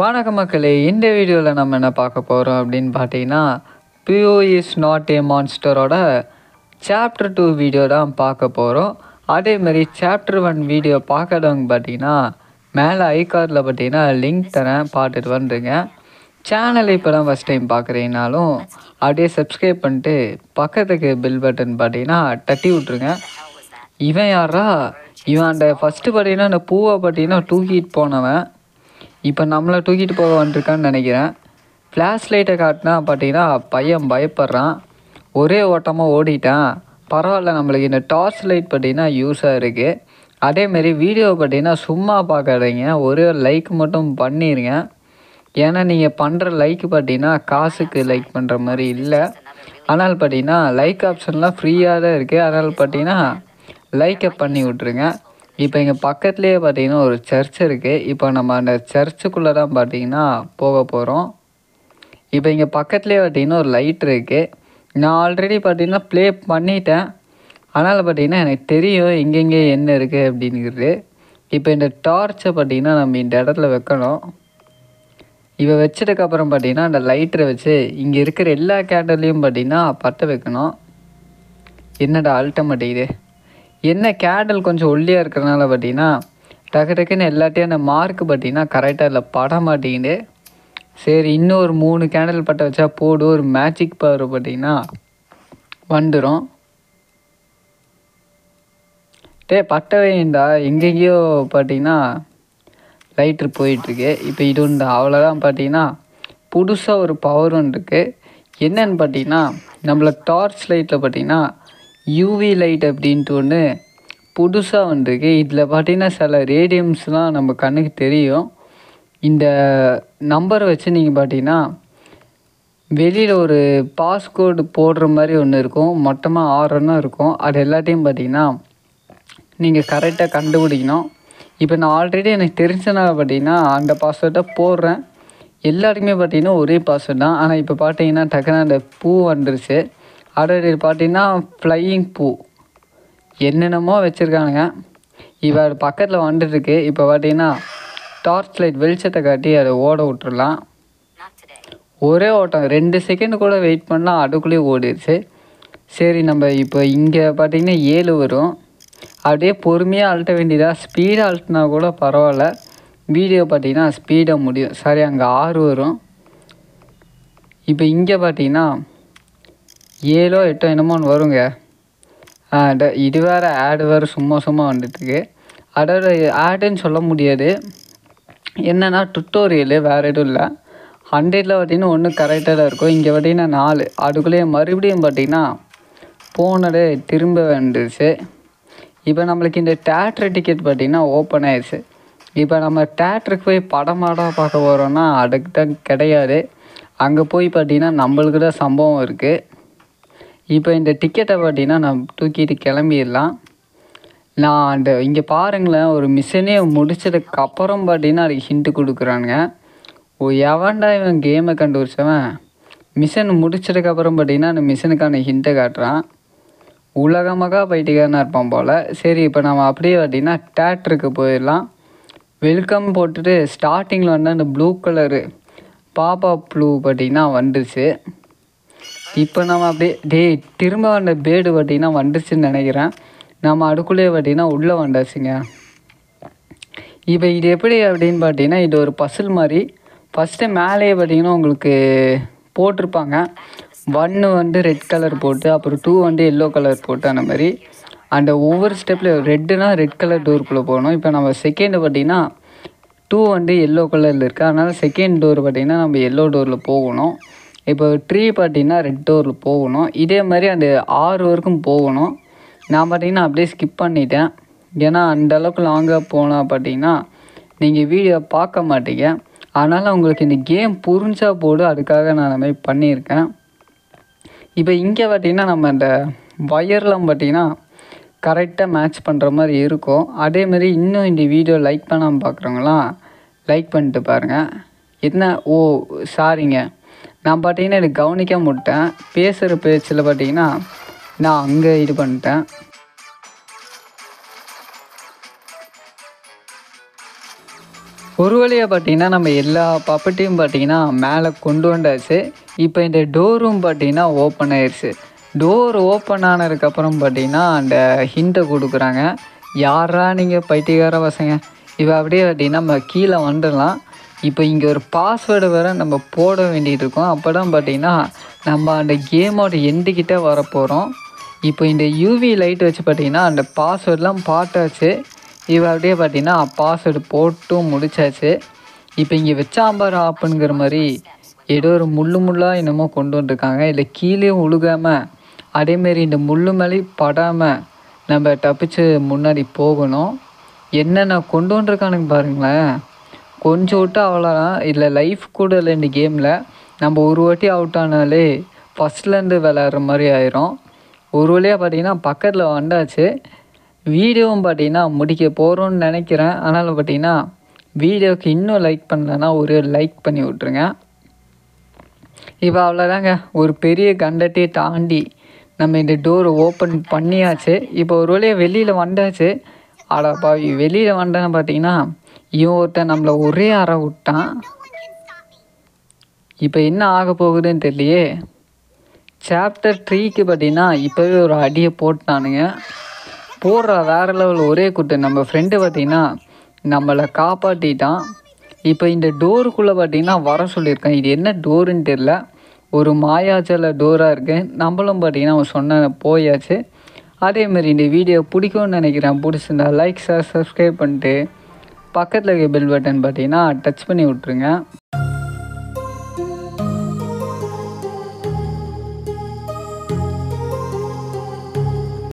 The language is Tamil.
வணக்க மக்களே, இந்த வீடியோவில் நம்ம என்ன பார்க்க போகிறோம் அப்படின்னு பார்த்தீங்கன்னா, பியூ இஸ் நாட் ஏ மான்ஸ்டரோட சாப்டர் 2 வீடியோ தான் பார்க்க போகிறோம். அதேமாதிரி சாப்டர் 1 வீடியோ பார்க்கறவங்க பார்த்தீங்கன்னா மேலே ஐகார்டில் பார்த்தீங்கன்னா லிங்க் தரேன், பார்த்துட்டு வந்துருங்க. சேனல் இப்போ தான் ஃபஸ்ட் டைம் பார்க்குறீங்கனாலும் அப்படியே சப்ஸ்கிரைப் பண்ணிட்டு பக்கத்துக்கு பெல் பட்டன் பார்த்தீங்கன்னா தட்டி விட்ருங்க. இவன் யாரா, இவன் அந்த ஃபஸ்ட்டு பார்த்தீங்கன்னா அந்த பூவை பார்த்தீங்கன்னா தூக்கிட்டு போனவன் இப்போ நம்மளை தூக்கிட்டு போக வந்துருக்கான்னு நினைக்கிறேன். ஃப்ளாஷ் லைட்டை காட்டினா பார்த்தீங்கன்னா பையன் பயப்படுறான், ஒரே ஓட்டமாக ஓடிட்டான். பரவாயில்ல, நம்மளுக்கு இந்த டார்ச் லைட் பார்த்தீங்கன்னா யூஸாக இருக்குது. அதேமாரி வீடியோ பார்த்தீங்கன்னா சும்மா பார்க்காதீங்க, ஒரே ஒரு லைக் மட்டும் பண்ணிடுங்க. ஏன்னா நீங்கள் பண்ணுற லைக் பார்த்தீங்கன்னா காசுக்கு லைக் பண்ணுற மாதிரி இல்லை, ஆனால் பார்த்தீங்கன்னா லைக் ஆப்ஷன்லாம் ஃப்ரீயாக தான் இருக்குது. அதனால் பார்த்தீங்கன்னா லைக்கை பண்ணி விட்ருங்க. இப்போ இங்கே பக்கத்துலேயே பார்த்தீங்கன்னா ஒரு சர்ச் இருக்குது. இப்போ நம்ம அந்த சர்ச்சுக்குள்ளே தான் பார்த்தீங்கன்னா போக போகிறோம். இப்போ இங்கே பக்கத்துலேயே பார்த்தீங்கன்னா ஒரு லைட் இருக்குது. நான் ஆல்ரெடி பார்த்தீங்கன்னா ப்ளே பண்ணிட்டேன், அதனால் பார்த்தீங்கன்னா எனக்கு தெரியும் எங்கெங்கே என்ன இருக்குது அப்படிங்கிறது. இப்போ இந்த டார்ச்சை பார்த்தீங்கன்னா நம்ம இந்த இடத்துல வைக்கணும். இப்போ வச்சதுக்கப்புறம் பார்த்தீங்கன்னா அந்த லைட்டரை வச்சு இங்கே இருக்கிற எல்லா கேண்டல்லையும் பார்த்தீங்கன்னா பற்ற வைக்கணும். என்னடா அல்டமேட்டிக்கு என்ன கேண்டல் கொஞ்சம் ஒல்லியாக இருக்கிறனால பார்த்தீங்கன்னா டக்கு டக்குன்னு எல்லாத்தையும் அந்த மார்க்கு பார்த்தீங்கன்னா கரெக்டாக இல்லை பட மாட்டேங்குது. சரி, இன்னும் ஒரு 3 கேண்டல் பட்ட வச்சா போடு, ஒரு மேஜிக் பவர் பார்த்தீங்கன்னா வந்துடும். பட்ட வேண்டா, எங்கெங்கேயோ பார்த்தீங்கன்னா லைட்ரு போயிட்டுருக்கு. இப்போ இது உண்டு, அவ்வளோதான். பார்த்தீங்கன்னா புதுசாக ஒரு பவர் ஒன்று இருக்குது. என்னன்னு பார்த்தீங்கன்னா நம்மளை டார்ச் லைட்டில் பார்த்தீங்கன்னா யூவி லைட் அப்படின்ட்டு ஒன்று புதுசாக வந்துருக்கு. இதில் பார்த்தீங்கன்னா சில ரேடியம்ஸ்லாம் நம்ம கண்ணுக்கு தெரியும். இந்த நம்பரை வச்சு நீங்கள் பார்த்தீங்கன்னா வெளியில் ஒரு பாஸ்கோடு போடுற மாதிரி ஒன்று இருக்கும், மொத்தமாக 6 இருக்கும். அது எல்லாத்தையும் பார்த்தீங்கன்னா நீங்கள் கரெக்டாக கண்டுபிடிக்கணும். இப்போ நான் ஆல்ரெடி எனக்கு தெரிஞ்சனால பார்த்தீங்கன்னா அந்த பாஸ்வேர்டை போடுறேன். எல்லாருக்குமே பார்த்தீங்கன்னா ஒரே பாஸ்வேர்ட் தான். ஆனால் இப்போ பார்த்தீங்கன்னா டக்குன்னு அந்த பூ வந்துருச்சு. அடுத்து பார்த்தீங்கன்னா ஃப்ளையிங் பூ என்னென்னமோ வச்சுருக்கானுங்க. இப்போ அது பக்கத்தில் வந்துட்டுருக்கு. இப்போ பார்த்தீங்கன்னா டார்ச் லைட் வெளிச்சத்தை காட்டி அதை ஓட விட்டுடலாம். ஒரே ஓட்டம், 2 செகண்ட் கூட வெயிட் பண்ணால் அதுக்குள்ளேயே ஓடிடுச்சு. சரி, நம்ம இப்போ இங்கே பார்த்தீங்கன்னா 7 வரும். அப்படியே பொறுமையாக அழட்ட வேண்டியதாக, ஸ்பீடாக அழட்டினா கூட பரவாயில்ல. வீடியோ பார்த்தீங்கன்னா ஸ்பீடாக முடியும். சரி, அங்கே 6 வரும். இப்போ இங்கே பார்த்தீங்கன்னா 7ஓ 8ஓ என்னமோன்னு வருங்க. இது வேறு ஆடு வேறு சும்மா வந்துட்டுருக்கு. அதோட ஆடுன்னு சொல்ல முடியாது, என்னென்னா டுட்டோரியலு, வேறு எதுவும் இல்லை. 100இல் பார்த்திங்கன்னா ஒன்று கரெக்டாக தான் இருக்கும். இங்கே பார்த்திங்கன்னா 4 அதுக்குள்ளேயே மறுபடியும் பார்த்திங்கன்னா போனது திரும்ப வந்துடுச்சு. இப்போ நம்மளுக்கு இந்த தேட்ரு டிக்கெட் பார்த்திங்கன்னா ஓப்பன் ஆயிடுச்சு. இப்போ நம்ம தேட்ருக்கு போய் படமாடாக பார்க்க போகிறோன்னா அதுக்கு தான் கிடையாது. அங்கே போய் பார்த்திங்கன்னா நம்மளுக்கு தான் சம்பவம் இருக்குது. இப்போ இந்த டிக்கெட்டை பார்த்தீங்கன்னா நான் தூக்கிட்டு கிளம்பிடலாம். நான் அந்த இங்கே பாருங்களேன், ஒரு மிஷனே முடிச்சதுக்கப்புறம் பார்த்தீங்கன்னா அதுக்கு ஹிண்ட்டு கொடுக்குறானுங்க. எவன்டா இவன் கேமை கண்டுபிடிச்சவன், மிஷன் முடிச்சதுக்கப்புறம் பார்த்தீங்கன்னா அந்த மிஷனுக்கான ஹிண்ட்டை காட்டுறான். உலகமாக போயிட்டுக்கான இருப்பான் போல். சரி, இப்போ நம்ம அப்படியே பார்த்தீங்கன்னா தேட்டருக்கு போயிடலாம். வெல்கம் போட்டுட்டு ஸ்டார்டிங்கில் வந்து அந்த ப்ளூ கலரு பாப்பா ப்ளூ பார்த்தீங்கன்னா வந்துடுச்சு. இப்போ நம்ம அப்படியே திரும்ப அந்த பேர்டு பார்த்திங்கன்னா வந்துடுச்சுன்னு நினைக்கிறேன். நம்ம அதுக்குள்ளேயே பார்த்திங்கன்னா உள்ளே வந்துடுச்சுங்க. இப்போ இது எப்படி அப்படின்னு பார்த்தீங்கன்னா இது ஒரு பசில் மாதிரி. ஃபஸ்ட்டு மேலேயே பார்த்திங்கன்னா உங்களுக்கு போட்டிருப்பாங்க. 1 வந்து ரெட் கலர் போட்டு, அப்புறம் 2 வந்து எல்லோ கலர் போட்டு, அந்த மாதிரி அந்த ஒவ்வொரு ஸ்டெப்லேயும் ரெட்டுனா ரெட் கலர் டோருக்குள்ளே போகணும். இப்போ நம்ம செகண்டு பார்த்திங்கன்னா 2 வந்து எல்லோ கலரில் இருக்குது. அதனால் செகண்ட் டோர் பார்த்திங்கன்னா நம்ம எல்லோ டோரில் போகணும். இப்போ 3 பார்த்தீங்கன்னா ரெட் டோரில் போகணும். இதே மாதிரி அந்த 6 வரைக்கும் போகணும். நான் பார்த்தீங்கன்னா அப்படியே ஸ்கிப் பண்ணிட்டேன், ஏன்னா அந்தளவுக்கு லாங்காக போனால் பார்த்தீங்கன்னா நீங்கள் வீடியோ பார்க்க மாட்டீங்க. அதனால் உங்களுக்கு இந்த கேம் புரிஞ்சா போடு, அதுக்காக நான் அந்த மாதிரி பண்ணியிருக்கேன். இப்போ இங்கே பார்த்தீங்கன்னா நம்ம அந்த வயர்லாம் பார்த்தீங்கன்னா கரெக்டாக மேட்ச் பண்ணுற மாதிரி இருக்கும். அதேமாதிரி இன்னும் இந்த வீடியோ லைக் பண்ணாமல் பார்க்குறவங்களாம் லைக் பண்ணிட்டு பாருங்கள். என்ன, ஓ சாரிங்க, நான் பார்த்தீங்கன்னா எனக்கு கவனிக்க முட்டேன். பேசுகிற பேச்சில் பார்த்தீங்கன்னா நான் அங்கே இது பண்ணிட்டேன். ஒரு வழியாக பார்த்திங்கன்னா நம்ம எல்லா பப்பட்டையும் பார்த்திங்கன்னா மேலே கொண்டு வந்தாச்சு. இப்போ இந்த டோரும் பார்த்திங்கன்னா ஓப்பன் ஆயிடுச்சு. டோர் ஓப்பன் ஆனதுக்கப்புறம் பார்த்திங்கன்னா அந்த ஹிண்டை கொடுக்குறாங்க. யாரா நீங்கள் பைத்தியக்கார பசங்க, இப்போ அப்படியே பார்த்திங்கன்னா நம்ம கீழே வந்துடலாம். இப்போ இங்கே ஒரு பாஸ்வேர்டு வேறு நம்ம போட வேண்டிகிட்டு இருக்கோம். அப்போ தான் பார்த்திங்கன்னா நம்ம அந்த கேமோட எண்டுக்கிட்டே வரப்போகிறோம். இப்போ இந்த யூவி லைட் வச்சு பார்த்திங்கன்னா அந்த பாஸ்வேர்டெலாம் பார்த்தாச்சு. இப்போ அப்படியே பார்த்திங்கன்னா பாஸ்வேர்டு போட்டும் முடித்தாச்சு. இப்போ இங்கே வச்சாம்பார் ஆப்புங்கிற மாதிரி ஏதோ ஒரு முள்ளாக என்னமோ கொண்டு வந்துருக்காங்க. இல்லை கீழே உழுகாமல் அதேமாரி இந்த முள்ளு மேலே படாமல் நம்ம தப்பிச்சு முன்னாடி போகணும். என்னென்ன கொண்டு வந்துருக்கானுங்க பாருங்களேன். கொஞ்சம் விட்டு அவ்வளோதான். இல்லை லைஃப் கூட இல்லை இந்த கேமில். நம்ம ஒரு வாட்டி அவுட் ஆனாலே ஃபஸ்ட்லேருந்து விளையாடுற மாதிரி ஆயிரும். ஒரு வழியாக பார்த்திங்கன்னா பக்கத்தில் வந்தாச்சு. வீடியோவும் பார்த்திங்கன்னா முடிக்க போகிறோன்னு நினைக்கிறேன். அதனால் பார்த்திங்கன்னா வீடியோவுக்கு இன்னும் லைக் பண்ணலன்னா ஒரு லைக் பண்ணி விட்ருங்க. இப்போ அவ்வளோதாங்க, ஒரு பெரிய கண்டத்தையே தாண்டி நம்ம இந்த டோரை ஓப்பன் பண்ணியாச்சு. இப்போ ஒரு வழியாக வெளியில் வந்தாச்சு. அடப்பா வெளியில் வந்தேன்னு பார்த்திங்கன்னா இவன் ஒருத்தன் நம்மளை ஒரே அற விட்டான். இப்போ என்ன ஆக போகுதுன்னு தெரியலையே. சாப்டர் 3க்கு பார்த்திங்கன்னா இப்போவே ஒரு அடியை போட்டானுங்க. போடுற வேறு லெவலில் ஒரே குட்டு. நம்ம ஃப்ரெண்டு பார்த்திங்கன்னா நம்மளை காப்பாற்றிட்டான். இப்போ இந்த டோருக்குள்ளே பார்த்திங்கன்னா வர சொல்லியிருக்கேன். இது என்ன டோருன்னு தெரியல, ஒரு மாயாஜால டோராக இருக்குது. நம்மளும் பார்த்திங்கன்னா அவன் சொன்ன போயாச்சு. அதேமாதிரி இந்த வீடியோ பிடிக்கும்னு நினைக்கிறேன். பிடிச்சிருந்தா லைக், ஷேர், சப்ஸ்கிரைப் பண்ணிட்டு பக்கத்தில் இருக்க பெல் பட்டன் பார்த்திங்கன்னா டச் பண்ணி விட்ருங்க.